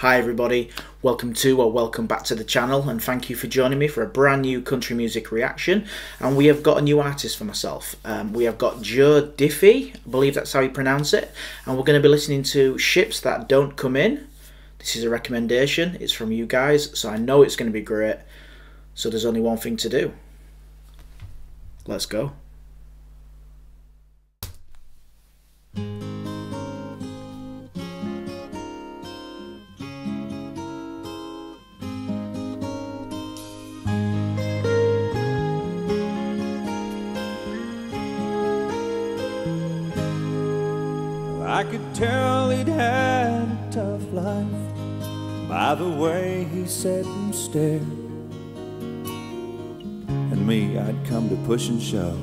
Hi everybody, welcome back to the channel, and thank you for joining me for a brand new country music reaction. And we have got a new artist for myself. We have got Joe Diffie, I believe that's how you pronounce it, and we're going to be listening to Ships That Don't Come In. This is a recommendation, it's from you guys, so I know it's going to be great. So there's only one thing to do. Let's go. I could tell he'd had a tough life by the way he sat and stared. And me, I'd come to push and shove,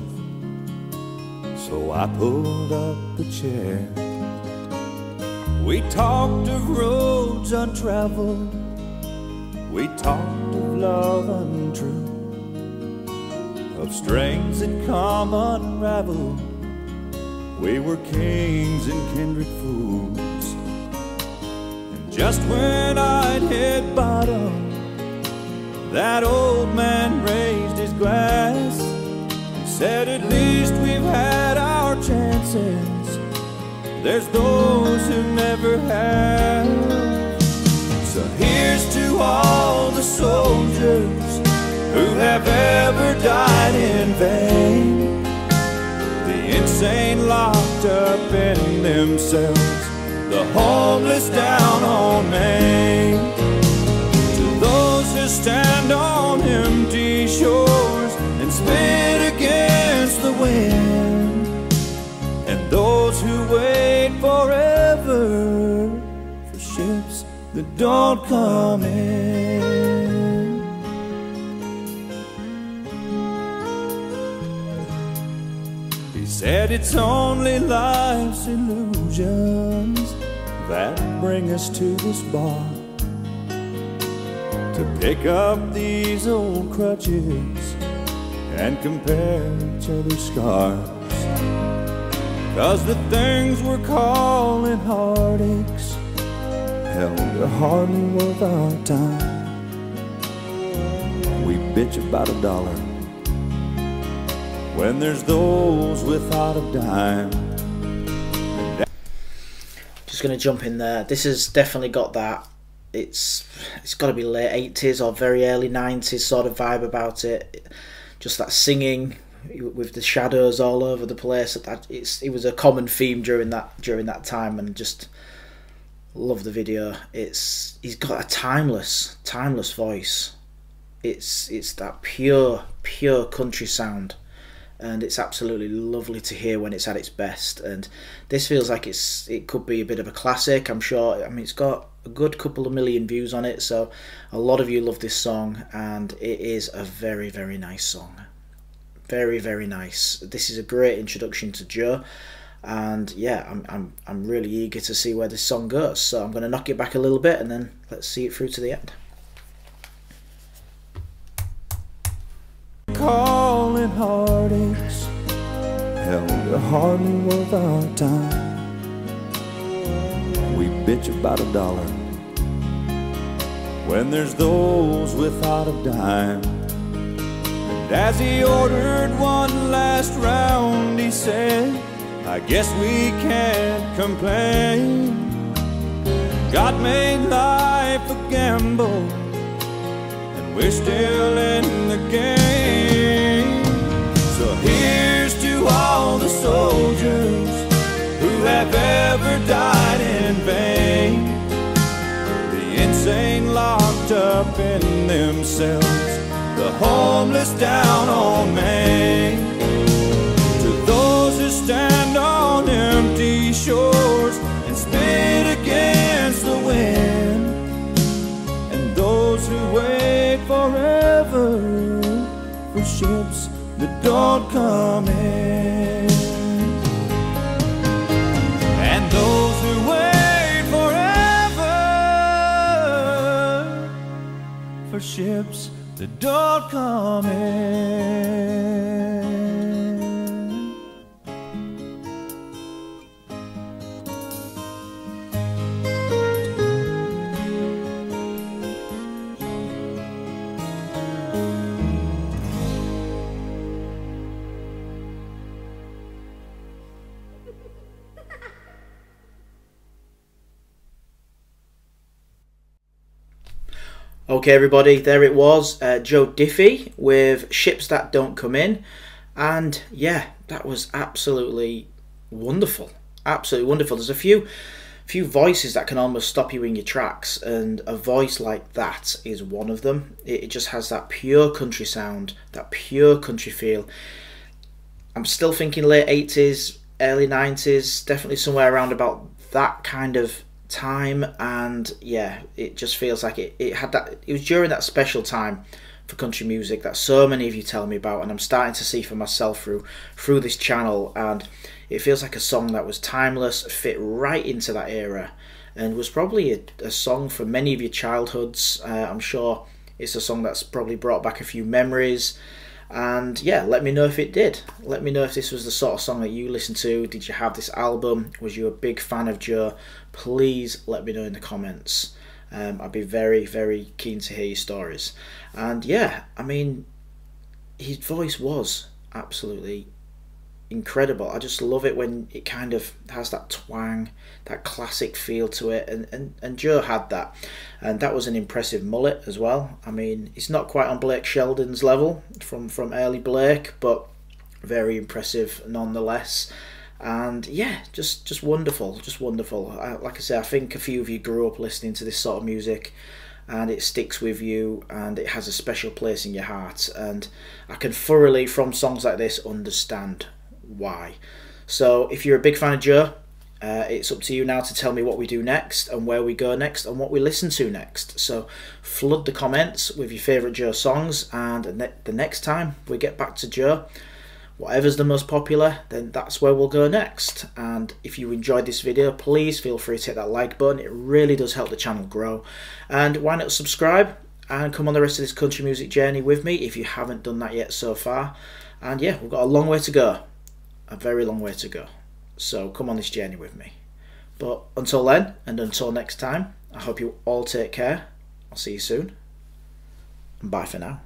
so I pulled up a chair. We talked of roads untraveled, we talked of love untrue, of strings that come unraveled. We were kings and kindred fools. And just when I'd hit bottom, that old man raised his glass and said, at least we've had our chances, there's those who never have. So here's to all the soldiers who have ever died in vain, ain't locked up in themselves, the homeless down on Main. To those who stand on empty shores and spit against the wind, and those who wait forever for ships that don't come in. Said it's only life's illusions that bring us to this bar, to pick up these old crutches and compare each other's scars. 'Cause the things we're calling heartaches, hell, they're hardly worth our time. We bitch about $1 when there's those without a dime. Just gonna jump in there. This has definitely got that. It's got to be late 80s or very early 90s sort of vibe about it. Just that singing with the shadows all over the place. It was a common theme during that time, and just love the video. He's got a timeless voice. It's that pure country sound. And it's absolutely lovely to hear when it's at its best. And this feels like it could be a bit of a classic, I'm sure. I mean, it's got a good couple of million views on it, so a lot of you love this song, and it is a very, very nice song. Very, very nice. This is a great introduction to Joe, and yeah, I'm really eager to see where this song goes. So I'm going to knock it back a little bit, and then let's see it through to the end. Calling heartaches, hell, they're hardly worth our time. We bitch about $1 when there's those without a dime. And as he ordered one last round, he said, I guess we can't complain. God made life a gamble, and we're still in the game. All the soldiers who have ever died in vain, the insane locked up in themselves, the homeless down on Main. To those who stand on empty shores and spit against the wind, and those who wait forever for ships that don't come in, and those who wait forever for ships that don't come in. Okay everybody, there it was, Joe Diffie with Ships That Don't Come In, and yeah, that was absolutely wonderful, absolutely wonderful. There's a few voices that can almost stop you in your tracks, and a voice like that is one of them. It just has that pure country sound, that pure country feel. I'm still thinking late 80s, early 90s, definitely somewhere around about that kind of time, and yeah, it just feels like it had that. It was during that special time for country music that so many of you tell me about, and I'm starting to see for myself through this channel, and it feels like a song that was timeless, fit right into that era, and was probably a song for many of your childhoods. I'm sure it's a song that's probably brought back a few memories. And yeah, let me know if it did. Let me know if this was the sort of song that you listened to. Did you have this album? Was you a big fan of Joe? Please let me know in the comments. I'd be very, very keen to hear your stories. And yeah, I mean, his voice was absolutely incredible. I just love it when it kind of has that twang, that classic feel to it, and Joe had that, and that was an impressive mullet as well. I mean, it's not quite on Blake Sheldon's level from early Blake, but very impressive nonetheless. And yeah, just wonderful, just wonderful. Like I say, I think a few of you grew up listening to this sort of music, and it sticks with you, and it has a special place in your heart, and I can thoroughly, from songs like this, understand why. So if you're a big fan of Joe, it's up to you now to tell me what we do next, and where we go next, and what we listen to next. So flood the comments with your favourite Joe songs, and the next time we get back to Joe, whatever's the most popular, then that's where we'll go next. And if you enjoyed this video, please feel free to hit that like button. It really does help the channel grow. And why not subscribe and come on the rest of this country music journey with me if you haven't done that yet so far. And yeah, we've got a long way to go. A very long way to go, so come on this journey with me. But until then, and until next time, I hope you all take care. I'll see you soon, and bye for now.